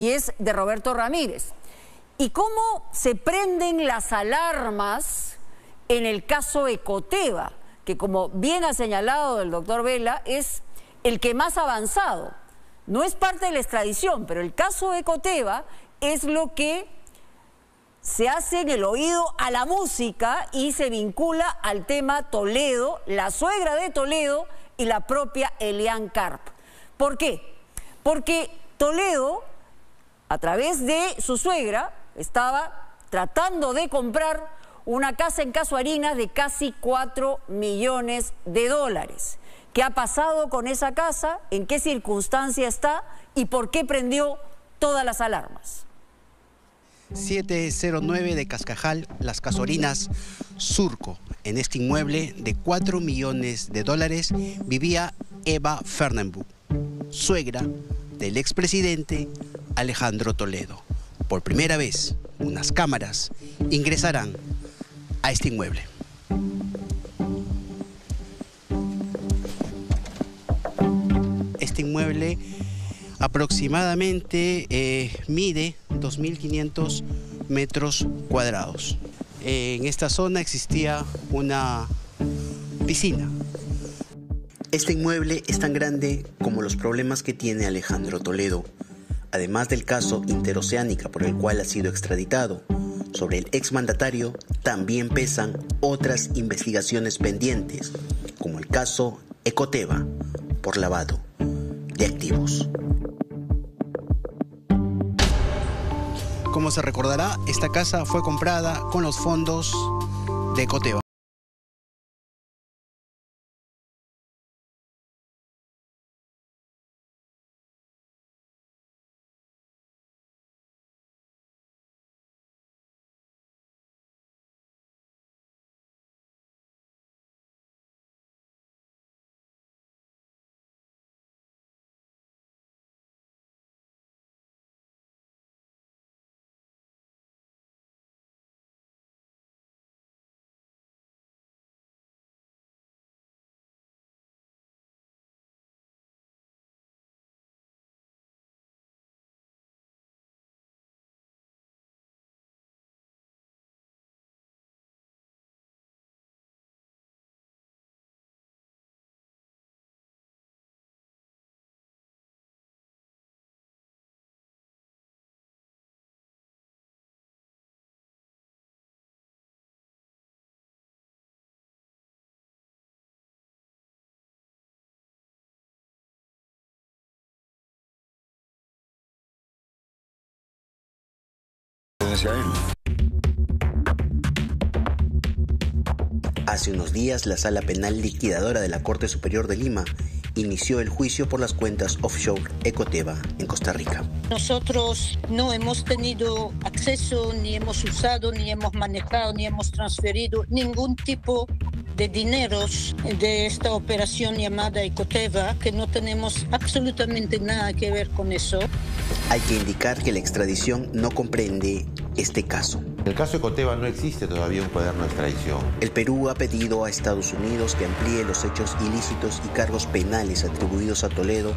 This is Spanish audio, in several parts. y es de Roberto Ramírez. ¿Y cómo se prenden las alarmas en el caso Ecoteva, que como bien ha señalado el doctor Vela, es el que más ha avanzado? No es parte de la extradición, pero el caso Ecoteva es lo que se hace en el oído a la música y se vincula al tema Toledo, la suegra de Toledo y la propia Eliane Karp. ¿Por qué? Porque Toledo, a través de su suegra, estaba tratando de comprar una casa en Casuarinas de casi 4 millones de dólares. ¿Qué ha pasado con esa casa? ¿En qué circunstancia está? ¿Y por qué prendió todas las alarmas? 709 de Cascajal, Las Casuarinas, Surco. En este inmueble de 4 millones de dólares vivía Eva Fernández, suegra del expresidente Alejandro Toledo. Por primera vez, unas cámaras ingresarán a este inmueble. Este inmueble aproximadamente mide 2.500 metros cuadrados. En esta zona existía una piscina. Este inmueble es tan grande como los problemas que tiene Alejandro Toledo, además del caso Interoceánica por el cual ha sido extraditado. Sobre el exmandatario también pesan otras investigaciones pendientes, como el caso Ecoteva por lavado de activos. Como se recordará, esta casa fue comprada con los fondos de Ecoteva. Hace unos días, la Sala Penal Liquidadora de la Corte Superior de Lima inició el juicio por las cuentas offshore Ecoteva en Costa Rica. Nosotros no hemos tenido acceso, ni hemos usado, ni hemos manejado, ni hemos transferido ningún tipo de dineros de esta operación llamada Ecoteva, que no tenemos absolutamente nada que ver con eso. Hay que indicar que la extradición no comprende este caso. En el caso Ecoteva no existe todavía un cuaderno de extradición. El Perú ha pedido a Estados Unidos que amplíe los hechos ilícitos y cargos penales atribuidos a Toledo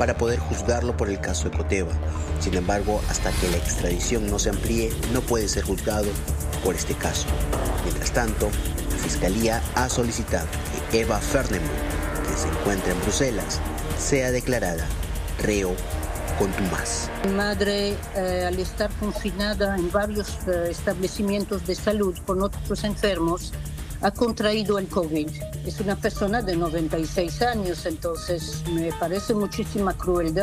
para poder juzgarlo por el caso Ecoteva. Sin embargo, hasta que la extradición no se amplíe, no puede ser juzgado por este caso. Mientras tanto, la Fiscalía ha solicitado que Eva Fernández, que se encuentra en Bruselas, sea declarada reo contumaz. Mi madre, al estar confinada en varios establecimientos de salud con otros enfermos, ha contraído el COVID. Es una persona de 96 años, entonces me parece muchísima crueldad.